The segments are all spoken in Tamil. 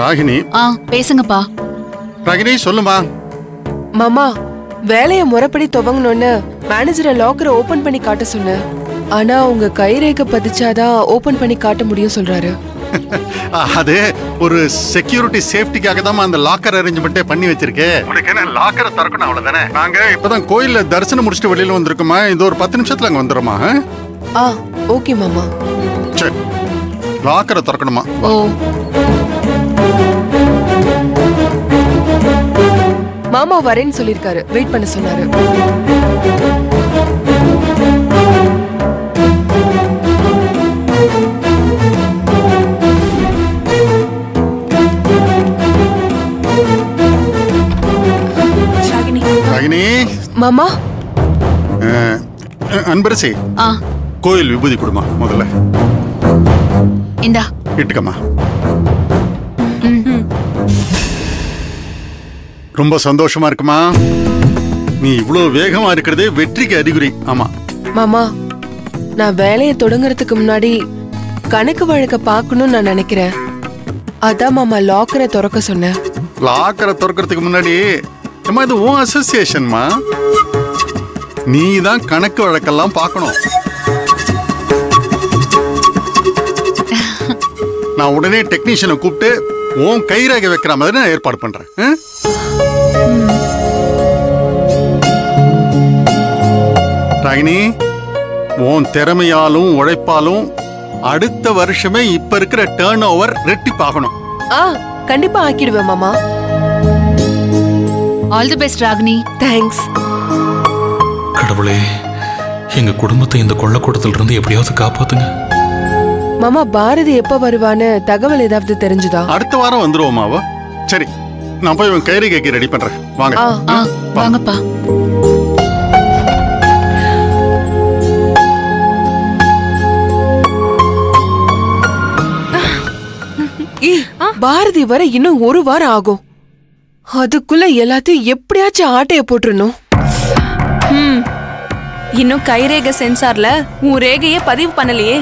ராகினி பேசுங்கப்பா. ராகினி சொல்லுமா. மாமா வேலையை முறைப்படி துவங்கணும்னு மேனேஜரை லாக்கரை ஓபன் பண்ணி காட்ட சொன்ன. ஆனா உங்க கைரேகை பதிச்சாதான் ஓபன் பண்ணி காட்ட முடியும் சொல்றாரு. அது ஒரு செக்யூரிட்டி சேஃப்டிக்காக தான் அந்த லாக்கர் அரேஞ்ச்மென்ட்டே பண்ணி வச்சிருக்கேன். உங்களுக்கு என்ன லாக்கரை தரக்கணும் அவ்வளவுதானே. நாங்க இப்பதான் கோயில்ல தரிசனம் முடிச்சிட்டு வெளியில வந்திருக்கோமா. இந்த ஒரு 10 நிமிஷத்துல அங்க வந்துடுறோமா. ஓகே மாமா. சரி லாக்கரை தரக்கணுமா. மாமா வரேன்னு சொல்லிருக்காரு. வெயிட் பண்ண சொன்னாரு. ராகினி மாமா. அன்பரசி கோயில் விபூதி கொடுமா. முதல்ல இந்தா இட்டுக்கம்மா. ரொம்ப சந்தோஷமா இருக்குமா. நீ இவ்ளோ வேகமா இருக்கிறதே வெற்றிக்கு அறிகுறி. ஆமா மாமா, நான் வேலையை தொடங்குறதுக்கு முன்னாடி கணக்கு வழக்க பாக்கணும்னு நான் நினைக்கிறேன். அதான் மாமா லாக்கரை திறக்க சொன்னேன். லாக்கரை திறக்கிறதுக்கு முன்னாடி அம்மா இது உன் அசோசியேஷன்மா. நீ தான் கணக்கு வழக்கெல்லாம் பார்க்கணும். நான் உடனே டெக்னீஷியனை கூப்பிட்டு உன் கைரேகை வைக்கிற மாதிரி நான் ஏற்பாடு பண்றேன். ராகினி உன் திறமையாலும் உழைப்பாலும் அடுத்த வருஷமே இப்ப இருக்கிற டர்ன் ஓவர் ரெட்டிப்பாகணும். கண்டிப்பா ஆக்கிடுவேன் மாமா. All the best Ragini. Thanks கடவுளே, எங்க குடும்பத்தை இந்த கொள்ளக்கூடத்துல இருந்து எப்படியாவது காப்பாத்துங்க. மாமா பாரதி எப்ப வருவான்னு தகவல் ஏதாவது தெரிஞ்சுதா? அடுத்த வாரம் வந்துருவோமாவா. சரி நான் போய் உன் கைரி கேக்கி ரெடி பண்றேன். வாங்க வாங்கப்பா. பாரதி வர இன்னும் ஒரு வாரம் ஆகும். அதுக்குள்ள எல்லாத்தையும் எப்படியாச்சும் ஆட்டைய போட்டுருணும். இன்னும் கைரேகை சென்சார்ல உன் ரேகையே பதிவு பண்ணலையே.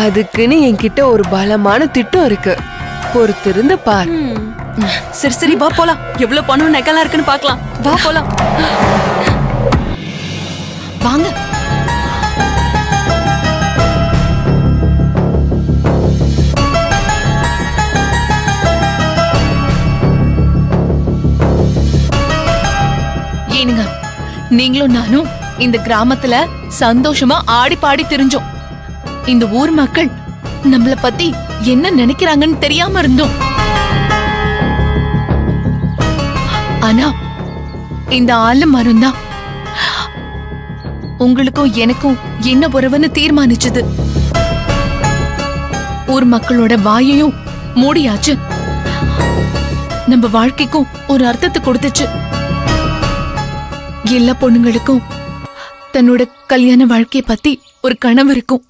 அதுக்குன்னு என்கிட்ட ஒரு பலமான திட்டம் இருக்கு. பொறுத்திருந்து பார். சரி சரி வா போலாம். எவ்வளவு பணம் நகலா இருக்குன்னு பார்க்கலாம். வா போலாம். வாங்க ஏனுங்க, நீங்களும் நானும் இந்த கிராமத்துல சந்தோஷமா ஆடி பாடி திரிஞ்சோம். இந்த ஊர் மக்கள் நம்மள பத்தி என்ன நினைக்கிறாங்கன்னு தெரியாம இருந்தோம். ஆனா இந்த ஆளு மரம் தான் உங்களுக்கும் எனக்கும் என்ன உறவுன்னு தீர்மானிச்சது. ஊர் மக்களோட வாயையும் மூடியாச்சு. நம்ம வாழ்க்கைக்கும் ஒரு அர்த்தத்தை கொடுத்துச்சு. எல்லா பொண்ணுங்களுக்கும் தன்னோட கல்யாண வாழ்க்கையை பத்தி ஒரு கனவு இருக்கும்.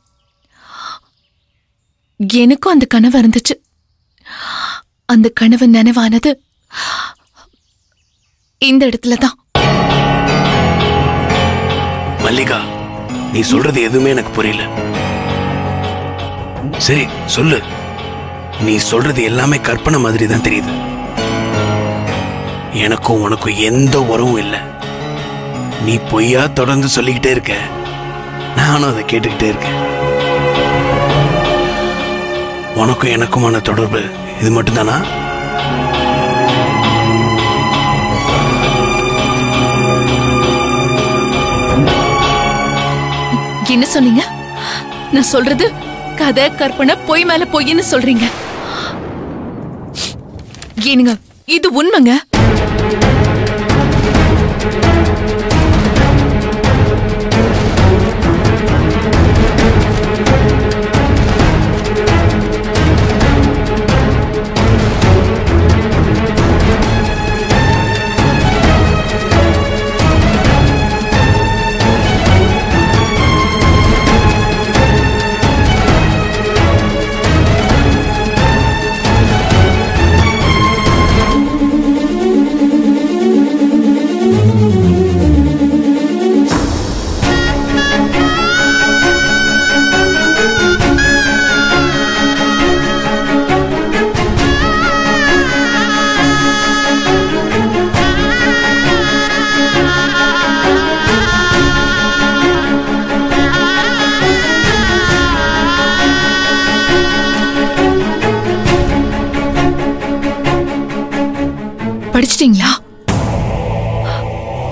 எனக்கும் அந்த கனவு இருந்துச்சு. அந்த கனவு நனவானது இந்த இடத்துல தான். மல்லிகா, நீ சொல்றது எதுவுமே எனக்கு புரியல. சரி சொல்லு. நீ சொல்றது எல்லாமே கற்பனை மாதிரி தான் தெரியுது. எனக்கும் உனக்கும் எந்த உறவும் இல்லை. நீ பொய்யா தொடர்ந்து சொல்லிக்கிட்டே இருக்க. நானும் அதை கேட்டுக்கிட்டே இருக்கேன். உனக்கும் எனக்குமான தொடர்பு இது மட்டும்தானா? என்ன சொன்னீங்க? நான் சொல்றது கதை, கற்பனை, பொய் மேல பொய்ன்னு சொல்றீங்க. ஏனுங்க இது உண்மைங்க.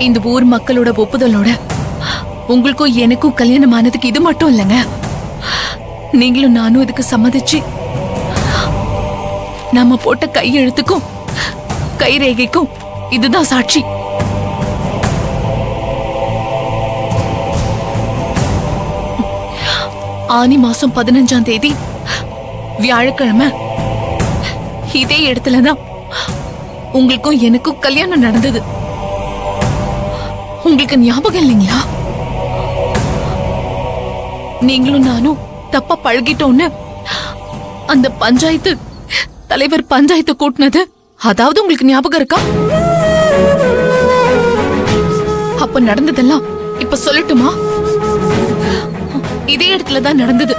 இந்த ஊர் மக்களோட ஒப்புதலோட உங்களுக்கு எனக்கும் கல்யாணம் ஆனதுக்கு இது மட்டும் இல்லங்க. நீங்களும் நானும் இதுக்கு சம்மதிச்சு நாம போட்ட கையெழுத்துக்கும் கைரேகைக்கும் இதுதான் சாட்சி. ஆனி மாசம் 15 வியாழக்கிழமை இதே இடத்துலதான் உங்களுக்கும் எனக்கும் கல்யாணம் நடந்தது. உங்களுக்கு ஞாபகம் இல்லைங்களா? நீங்களும் நானும் தப்பா பழகிட்டோன்னு அந்த பஞ்சாயத்து தலைவர் பஞ்சாயத்து கூட்டினது அதாவது உங்களுக்கு ஞாபகம் இருக்கா? அப்ப நடந்ததெல்லாம் இப்ப சொல்லட்டுமா? இதே இடத்துல தான் நடந்தது.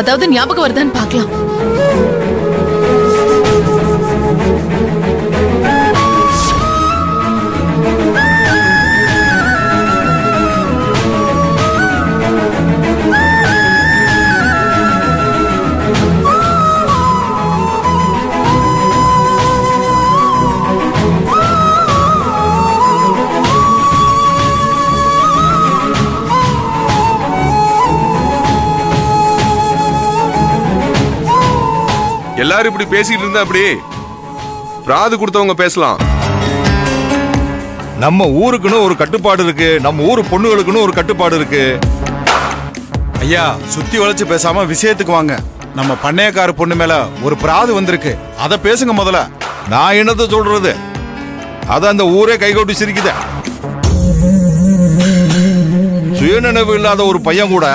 அதாவது ஞாபகம் வருதான்னு பார்க்கலாம். எல்லாரும் இப்படி பேசிட்டு இருந்தா அப்படி பிராது கொடுத்தவங்க பேசலாம். நம்ம ஊருக்குன்னு ஒரு கட்டுப்பாடு இருக்கு, நம்ம ஊரு பொண்ணுகளுக்குன்னு ஒரு கட்டுப்பாடு இருக்கு. ஐயா சுத்தி வளைச்சு பேசாம விஷயத்துக்கு வாங்க. நம்ம பண்ணையக்கார பொண்ணு மேல ஒரு பிராது வந்திருக்கு, அத பேசுங்க. முதல்ல நான் என்னத்தை சொல்றது, அத அந்த ஊரே கைகோட்டி சிரிக்குது. சுயநினைவு இல்லாத ஒரு பையன் கூட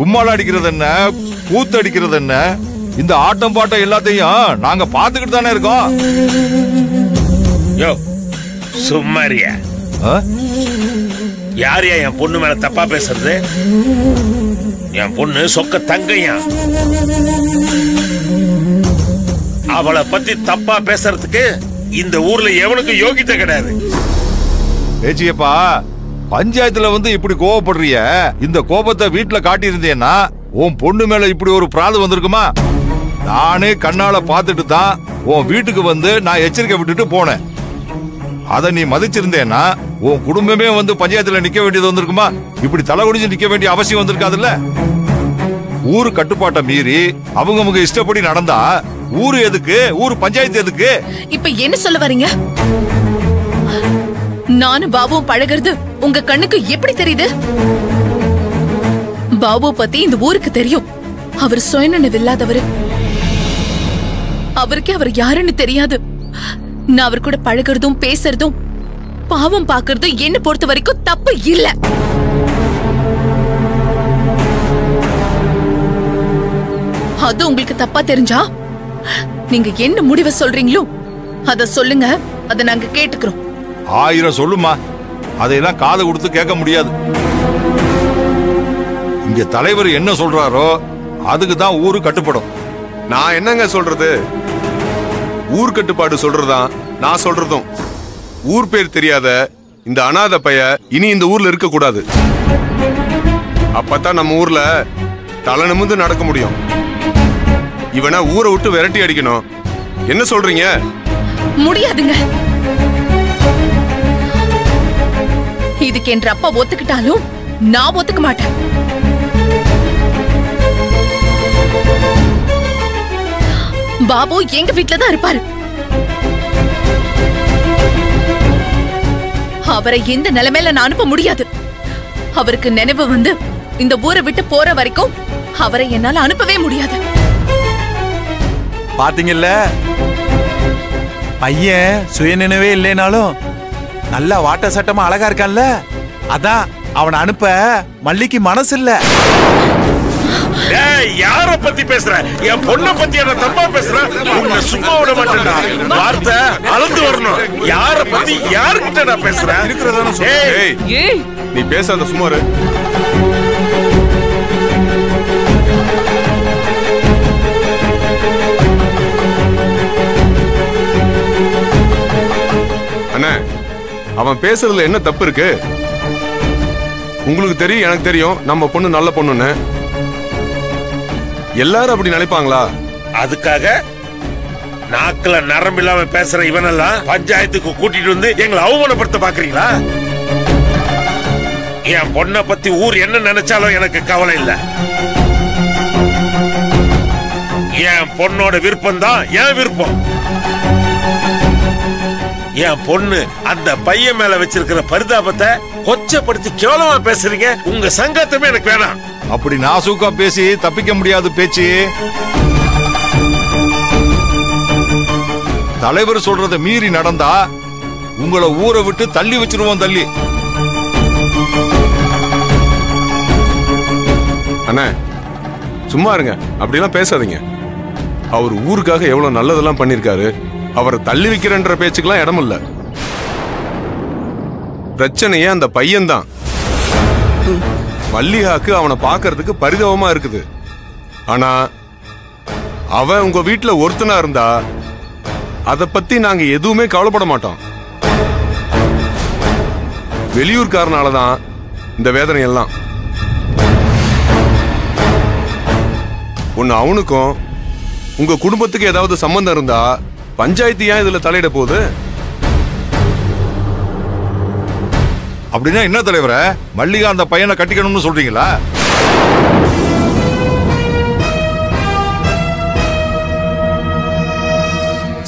கும்மாள அடிக்கிறது என்ன, கூத்து அடிக்கிறது என்ன, இந்த ஆட்டம் பாட்டம் எல்லாத்தையும் நாங்க பாத்துக்கிட்டு தானே இருக்கோம். யோ சும்மாரியா, யாரியா என் பொண்ணு மேல தப்பா பேசுறது? என் பொண்ணு சொக்க தங்கையா, அவளை பத்தி தப்பா பேசுறதுக்கு இந்த ஊர்ல எவனுக்கு யோகித்த கிடையாது. பேச்சியப்பா பஞ்சாயத்துல வந்து இப்படி கோபப்படுறிய, இந்த கோபத்தை வீட்டுல காட்டி இருந்தேன்னா உன் பொண்ணு மேல இப்படி ஒரு பிராது வந்திருக்குமா? நானே கண்ணால பாத்துட்டு தான் உன் வீட்டுக்கு வந்து நான் எச்சரிக்கை விட்டுட்டு போனேன். அத நீ மதிச்சிருந்தேன்னா உன் குடும்பமே வந்து பஞ்சாயத்துல நிக்க வேண்டியது வந்திருக்குமா? இப்படி தலை குடிஞ்சு நிக்க வேண்டிய அவசியம் வந்திருக்காதுல்ல. ஊரு கட்டுப்பாட்டை மீறி அவங்கவுங்க இஷ்டப்படி நடந்தா ஊரு எதுக்கு, ஊரு பஞ்சாயத்து எதுக்கு? இப்ப என்ன சொல்ல வரீங்க? நானும் பாபுவும் பழகிறது உங்க கண்ணுக்கு எப்படி தெரியுது? பாபு பத்தி இந்த ஊருக்கு தெரியும். அவர் சுயநினைவு இல்லாதவரு, அவருக்கு அவர் யாருன்னு தெரியாது. நான் அவர் கூட பழகிறதும் பேசுறதும் பாவம் பாக்குறதும் என்ன பொறுத்த வரைக்கும் தப்பு இல்ல. அது உங்களுக்கு தப்பா தெரிஞ்சா நீங்க என்ன முடிவை சொல்றீங்களோ அத சொல்லுங்க, அத நாங்க கேட்டுக்கிறோம். 1000 சொல்லுமா, அதையெல்லாம் காது கொடுத்து கேட்க முடியாது. இங்க தலைவர் என்ன சொல்றாரோ அதுக்கு தான் ஊரு கட்டுப்படும். நான் என்னங்க சொல்றது, ஊர் கட்டுப்பாடு சொல்றதான் நான் சொல்றதும். ஊர் பேர் தெரியாத இந்த அநாத பைய இனி இந்த ஊர்ல இருக்க கூடாது. அப்பதான் நம்ம ஊர்ல தலை நிமிந்து நடக்க முடியும். இவனா ஊரை விட்டு விரட்டி அடிக்கணும். என்ன சொல்றீங்க? முடியாதுங்க. இதுக்கு என்ற அப்பா ஒத்துக்கிட்டாலும் நான் ஒத்துக்க மாட்டேன். பாபு எங்க வீட்டுல தான் இருப்பாரு. அவரை எந்த நிலைமையில நான் அனுப்ப முடியாது. அவருக்கு நினைவு வந்து இந்த ஊரை விட்டு போற வரைக்கும் அவரை என்னால அனுப்பவே முடியாது. பாத்தீங்கல்ல, பையன் சுயநினைவே இல்லைனாலும் நல்லா வாட்ட சட்டமா அழகா இருக்கான்ல. அதான் அவனை அனுப்ப மல்லிக்கு மனசு இல்ல. யார பத்தி பேசுற? என் பொண்ண பத்தி என்ன தப்பா பேசுற? உன்னை சும்மா விட மாட்டேன்டா. வார்த்தை அளந்து வரணும். யார பத்தி யாருக்கிட்ட நான் பேசுறேன்? நீ பேசாத சுமாரு. அண்ணா அவன் பேசுறதுல என்ன தப்பு இருக்கு? உங்களுக்கு தெரியும், எனக்கு தெரியும், நம்ம பொண்ணு நல்ல பொண்ணுன்னு. எல்லாரும் அப்படி நினைப்பாங்களா? அதுக்காக நாக்குல நரம்பில்லாம பேசுற இவனெல்லாம் பஞ்சாயத்துக்கு கூட்டிட்டு வந்து எங்களை அவமானப்படுத்த பாக்குறீங்களா? என் பொண்ண பத்தி ஊர் என்ன நினைச்சாலும் எனக்கு கவலை இல்ல. என் பொண்ணோட விருப்பம் தான் என் விருப்பம். என் பொண்ணு அந்த பையன் மேல வச்சிருக்கிற பரிதாபத்தை கொச்சப்படுத்தி கேவலமா பேசுறீங்க. உங்க சங்கத்தமே எனக்கு வேணாம். அப்படி நாசூக்கா பேசி தப்பிக்க முடியாது பேச்சு. தலைவர் சொல்றத மீறி நடந்தா உங்களை ஊரை விட்டு தள்ளி வச்சிருவோம். தள்ளி அண்ணா சும்மா இருங்க, அப்படிலாம் பேசாதீங்க. அவர் ஊருக்காக எவ்வளவு நல்லதெல்லாம் பண்ணிருக்காரு. அவரை தள்ளி வைக்கிறன்ற பேச்சுக்கெல்லாம் இடம் இல்ல. பிரச்சனையே அந்த பையன்தான். மல்லிகாக்கு அவனை பார்க்கறதுக்கு பரிதாபமா இருக்குது. ஆனா அவன் உங்க வீட்டுல ஒருத்தனா இருந்தா அதை பத்தி நாங்க எதுவுமே கவலைப்பட மாட்டோம். வெளியூர்காரனாலதான் இந்த வேதனை எல்லாம். ஒன்னு அவனுக்கும் உங்க குடும்பத்துக்கு ஏதாவது சம்பந்தம் இருந்தா பஞ்சாயத்து ஏன் இதுல தலையிட போகுது? அப்படின்னா என்ன தலைவர, மல்லிகா அந்த பையனை கட்டிக்கணும்னு சொல்றீங்களா?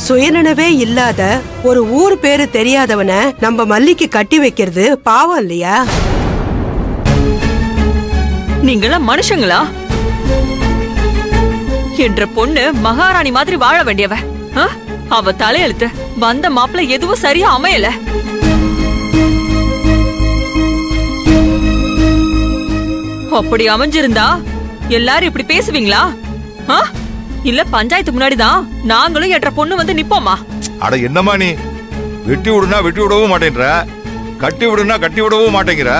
சுயநினைவே இல்லாத ஒரு ஊர் பேரு தெரியாதவனை நம்ம மல்லிக்கு கட்டி வைக்கிறது பாவம் இல்லையா? நீங்களா மனுஷங்களா? என்ற பொண்ணு மகாராணி மாதிரி வாழ வேண்டியவ. அவ தலையெழுத்து வந்த மாப்பிள்ள எதுவும் சரியா அமையல. அப்படி அமைஞ்சிருந்தா எல்லாரும் இப்படி பேசுவீங்களா? இல்ல பஞ்சாயத்து முன்னாடிதான் நாங்களும் என்ற பொண்ணு வந்து நிப்போமா? அட என்னமா நீ, வெட்டி விடுனா வெட்டி விடவும் மாட்டேங்கிற, கட்டி விடுனா கட்டி விடவும் மாட்டேங்கிற.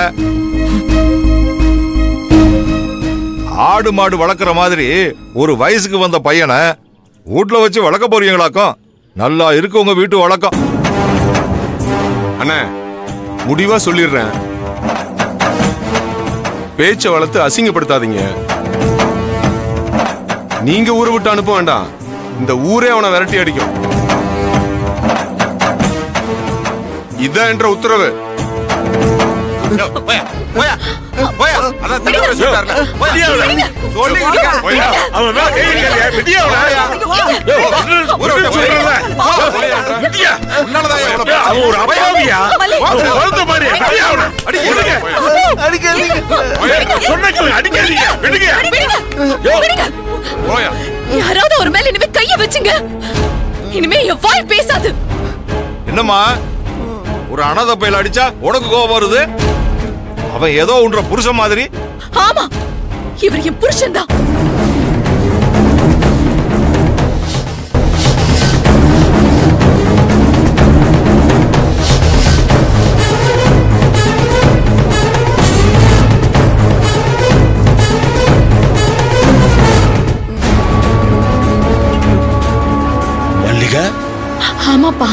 ஆடு மாடு வளர்க்குற மாதிரி ஒரு வயசுக்கு வந்த பையனை வீட்டுல வச்சு வளர்க்க போறீங்களாக்கும். நல்லா இருக்கு உங்க வீட்டு வழக்கம். அண்ணா முடிவா சொல்லிடுறேன், பேச்சை வளர்த்து அசிங்கப்படுத்தாதீங்க. நீங்க ஊரை விட்டு அனுப்ப வேண்டாம், இந்த ஊரே அவனை விரட்டி அடிக்கும். இதான் என்ற உத்தரவு. யாராவது ஒரு மேல இனிமே கைய வச்சுங்க. இனிமே எவ்வாய் பேசாது. என்னம்மா ஒரு அனாத பையில அடிச்சா உனக்கு கோபம் வருது? அவன் ஏதோ உன்ற புருஷன் மாதிரி. ஆமா, இவர் என் புருஷன் தான். மல்லிகா? ஆமாப்பா,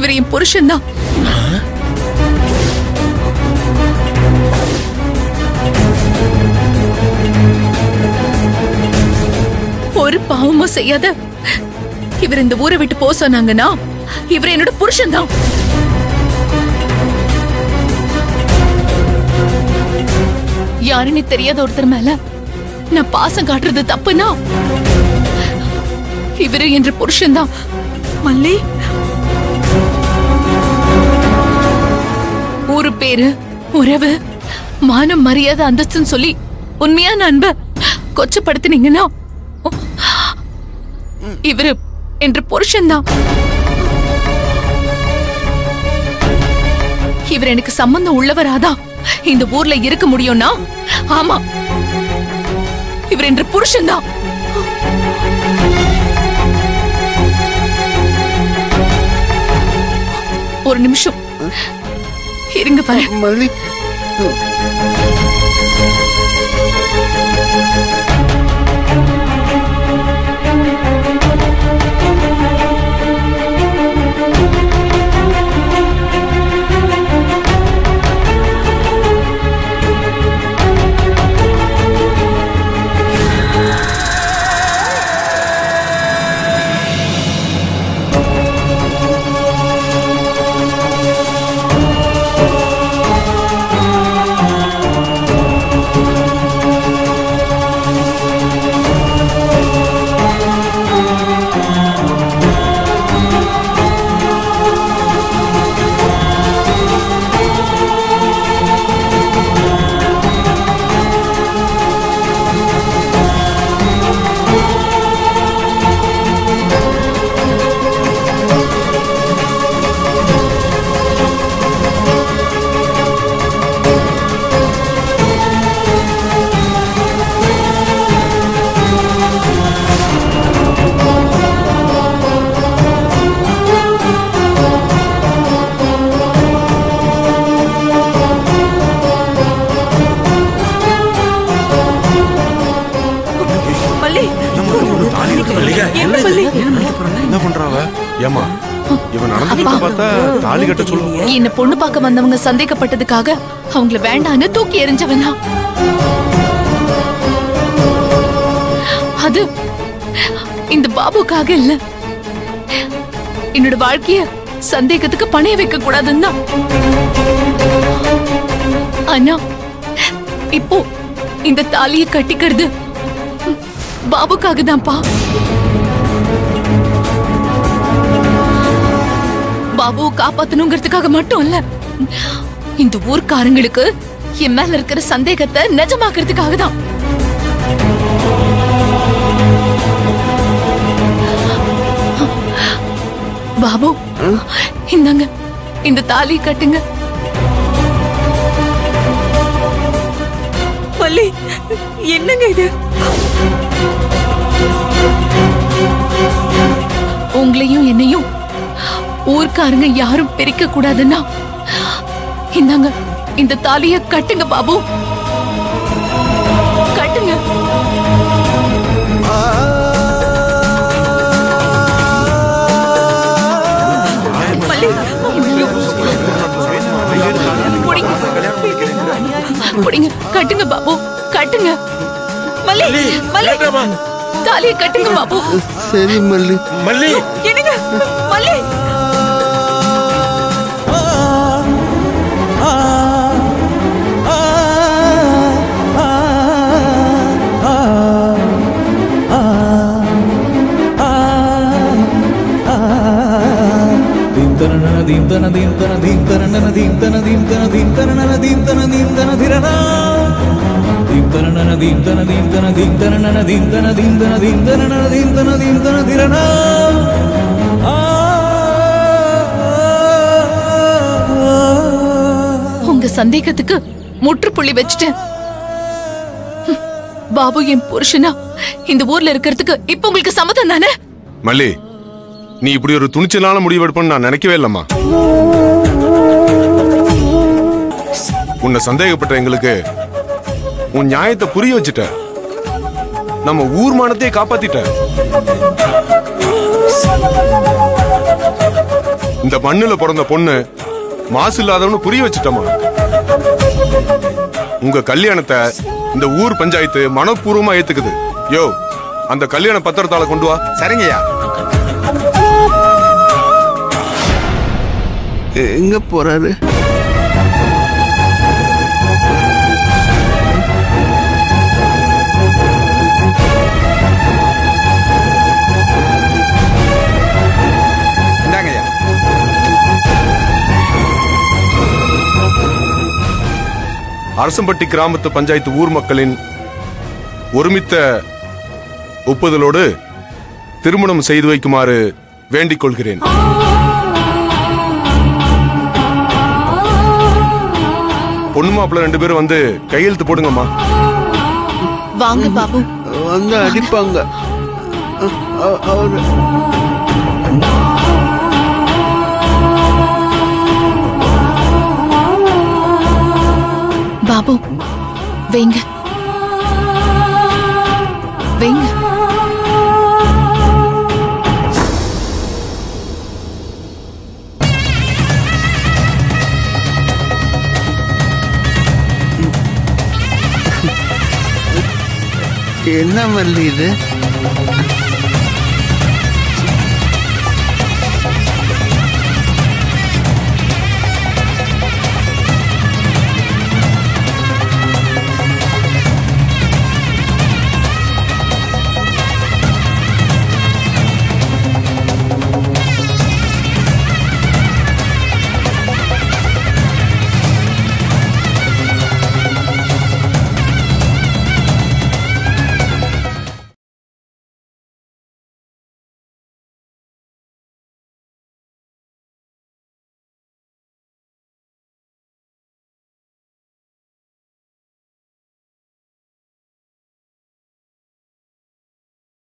இவர் என் புருஷன் தான். ஒரு பாவமும் செய்யாத இவர் இந்த ஊரை விட்டு போக சொன்னாங்கன்னா இவர் என்னோட புருஷன் தான். யாருன்னு தெரியாத ஒருத்தர் மேல நான் பாசம் காட்டுறது தப்புனா இவரு என்ற புருஷன் தான். மல்லி ஊரு பேரு உறவு மானம் மரியாதை அந்தஸ்துன்னு சொல்லி உண்மையான அன்பை கொச்சப்படுத்தினீங்கன்னா இவரு என்ற புருஷன் தான். இவர் எனக்கு சம்பந்தம் உள்ளவராதான் இந்த ஊர்ல இருக்க முடியும்னா ஆமா இவர் என்ற புருஷன் தான். ஒரு நிமிஷம் இருங்க பாரு. தாலி கட்ட சொல்லுங்க. என்ன பொண்ணு பார்க்க வந்தவங்க சந்தேகப்பட்டதுக்காக அவங்கள வேண்டான்னு தூக்கி எறிஞ்சவனா அது இந்த பாபுக்காக இல்ல. என்னோட வாழ்க்கைய சந்தேகத்துக்கு பணைய வைக்க கூடாதுன்னா. ஆனா இப்போ இந்த தாலியை கட்டிக்கிறது பாபுக்காக தான்ப்பா. பாபு காப்பாத்தணுங்கிறதுக்காக மட்டும் இல்ல, இந்த ஊர்க்காரங்களுக்கு என் மேல இருக்கிற சந்தேகத்தை நிஜமாக்குறதுக்காக தான். பாபு இந்தாங்க இந்த தாலி கட்டுங்க. பல்லி என்னங்க இது? உங்களையும் என்னையும் ஊர்க்காரங்க யாரும் பிரிக்க கூடாதுன்னா இந்தாங்க இந்த தாலிய கட்டுங்க பாபு, கட்டுங்க. புடிங்க கட்டுங்க பாபு, கட்டுங்க. மல்லி மல்லி தாலிய கட்டுங்க பாபு. சரி மல்லி. மல்லி என்னங்க? மல்லி दीम तना दीम तना दीम तना दीम तना दीम तना दीम तना दीम तना दीम तना धीरना दीम तना दीम तना दीम तना दीम तना दीम तना दीम तना दीम तना दीम तना दीम तना धीरना உங்க சந்தேகத்துக்கு முற்றுப்புள்ளி வச்சிட்டேன். பாபு என் புருஷனா இந்த ஊர்ல இருக்கிறதுக்கு இப்ப உங்களுக்கு சம்மதம் தானே? மல்லி நீ இப்படி ஒரு துணிச்சலான முடிவு எடுப்பன்னு நான் நினைக்கவே இல்லம்மா. உன்னை சந்தேகப்பட்ட எங்களுக்கு உன் நியாயத்தை புரிய வச்சுட்ட, நம்ம ஊர் மானத்தையே காப்பாத்திட்ட. இந்த மண்ணுல பிறந்த பொண்ணு மாசு இல்லாதவனு புரிய வச்சுட்டமா. உங்க கல்யாணத்தை இந்த ஊர் பஞ்சாயத்து மனப்பூர்வமா ஏத்துக்குது. யோ அந்த கல்யாண பத்திரத்தால கொண்டு வா. சரிங்கய்யா. எங்க போறாரு? அரசம்பட்டி கிராமத்து பஞ்சாயத்து ஊர் மக்களின் ஒருமித்த ஒப்புதலோடு திருமணம் செய்து வைக்குமாறு வேண்டிக் கொள்கிறேன். பொண்ணு மாப்பிள்ள ரெண்டு பேரும் வந்து கையெழுத்து போடுங்கம்மா. வாங்க பாபு. வந்து அடிப்பாங்க. பாபு வைங்க வைங்க. என்ன மல்லி இது?